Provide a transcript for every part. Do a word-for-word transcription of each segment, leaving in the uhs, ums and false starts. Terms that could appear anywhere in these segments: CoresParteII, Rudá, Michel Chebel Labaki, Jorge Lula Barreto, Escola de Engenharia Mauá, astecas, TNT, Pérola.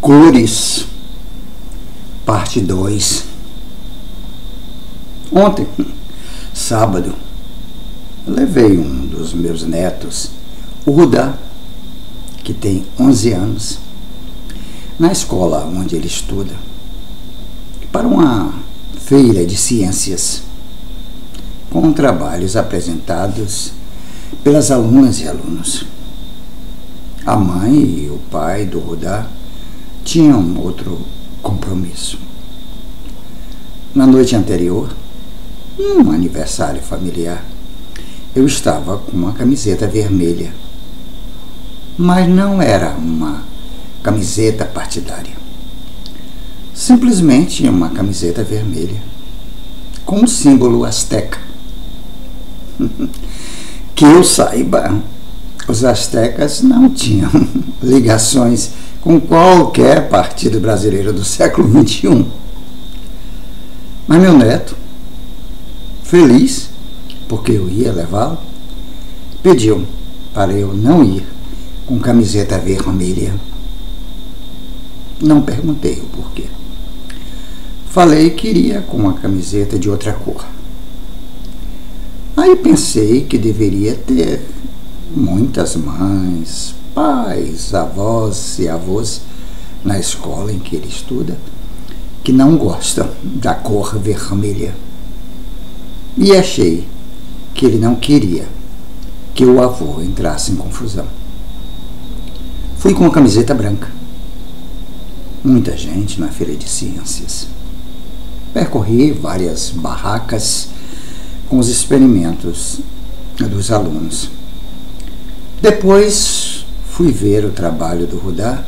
Cores, parte dois. Ontem, sábado, eu levei um dos meus netos, o Rudá, que tem onze anos, na escola onde ele estuda, para uma feira de ciências, com trabalhos apresentados pelas alunas e alunos. A mãe e o pai do Rudá tinham outro compromisso. Na noite anterior, num aniversário familiar, eu estava com uma camiseta vermelha, mas não era uma camiseta partidária. Simplesmente uma camiseta vermelha, com um símbolo asteca. Que eu saiba, os astecas não tinham ligações com qualquer partido brasileiro do século vinte e um. Mas meu neto, feliz, porque eu ia levá-lo, pediu para eu não ir com camiseta vermelha. Não perguntei o porquê. Falei que iria com uma camiseta de outra cor. Aí pensei que deveria ter muitas mães, pais, avós e avós na escola em que ele estuda que não gostam da cor vermelha. E achei que ele não queria que o avô entrasse em confusão. Fui com a camiseta branca. Muita gente na feira de ciências. Percorri várias barracas com os experimentos dos alunos. Depois fui ver o trabalho do Rudá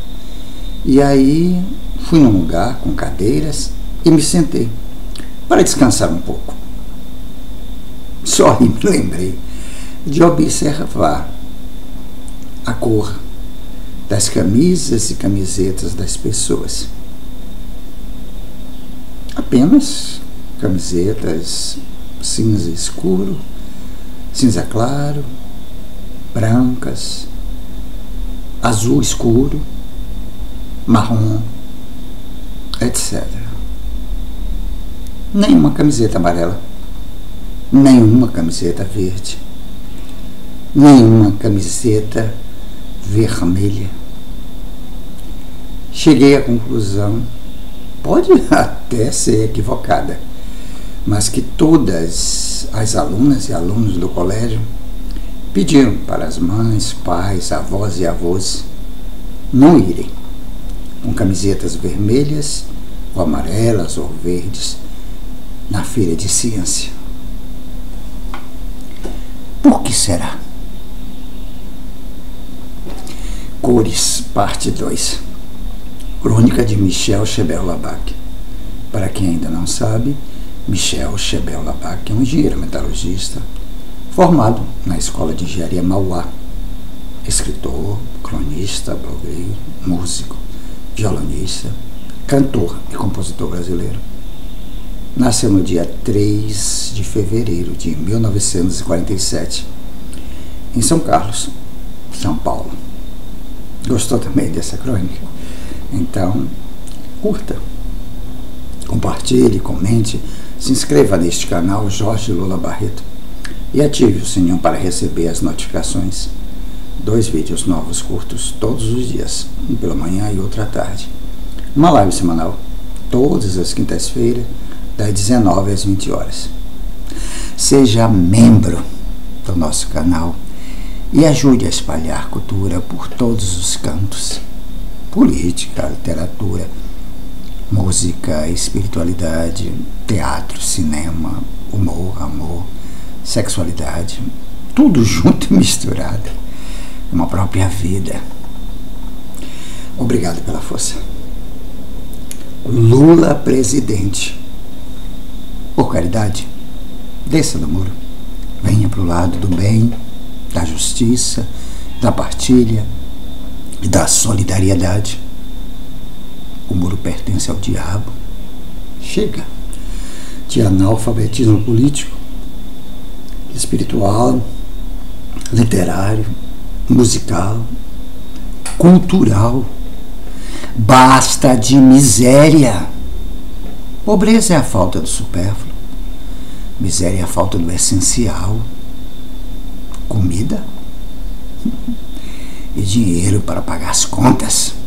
e aí fui num lugar com cadeiras e me sentei para descansar um pouco. Só me lembrei de observar a cor das camisas e camisetas das pessoas. Apenas camisetas cinza escuro, cinza claro, brancas, azul escuro, marrom, etcétera. Nenhuma camiseta amarela, nenhuma camiseta verde, nenhuma camiseta vermelha. Cheguei à conclusão, pode até ser equivocada, mas que todas as alunas e alunos do colégio pediram para as mães, pais, avós e avós não irem com camisetas vermelhas ou amarelas ou verdes na feira de ciência. Por que será? Cores, parte dois. Crônica de Michel Chebel Labaki. Para quem ainda não sabe, Michel Chebel Labaki é um engenheiro metalurgista formado na Escola de Engenharia Mauá, escritor, cronista, blogueiro, músico, violonista, cantor e compositor brasileiro. Nasceu no dia três de fevereiro de mil novecentos e quarenta e sete, em São Carlos, São Paulo. Gostou também dessa crônica? Então, curta, compartilhe, comente, se inscreva neste canal Jorge Lula Barreto e ative o sininho para receber as notificações. Dois vídeos novos curtos todos os dias, um pela manhã e outro à tarde. Uma live semanal, todas as quintas-feiras, das dezenove às vinte horas. Seja membro do nosso canal e ajude a espalhar cultura por todos os cantos. Política, literatura, música, espiritualidade, teatro, cinema, humor, amor, sexualidade, tudo junto e misturado, uma própria vida. Obrigado pela força. Lula presidente. Por caridade, desça do muro, venha para o lado do bem, da justiça, da partilha e da solidariedade. O muro pertence ao diabo. Chega de analfabetismo político, espiritual, literário, musical, cultural. Basta de miséria. Pobreza é a falta do supérfluo. Miséria é a falta do essencial. Comida e dinheiro para pagar as contas.